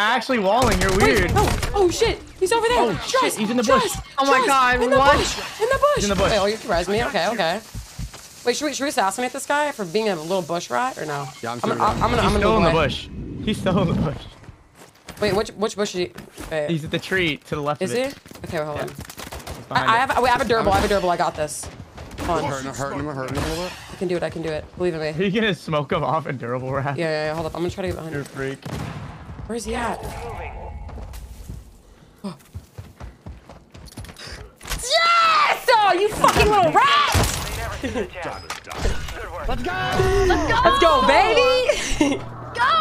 Actually, Walling, you're weird. Wait, oh, oh shit, he's over there. Oh shit, he's in the bush. Oh my god, in the bush. In the bush. He's in the bush. Wait, oh, you surprised me. Okay, okay. Wait, should we assassinate this guy for being a little bush rat or no? Yeah, I'm gonna still in the bush. He's still in the bush. Wait, which bush is he? Wait. He's at the tree to the left. Is of it. Is he? Okay, well, hold on. I have a durable. I got this. Hold on. I'm hurting him a little bit. I can do it. I can do it. Believe in me. Are you gonna smoke him off in durable rat? Yeah, yeah, yeah. Hold up. I'm gonna try to get behind. You're a freak. Where is he at? Oh. Yes! Oh, you fucking little rat! Let's go! Let's go! Let's go, baby!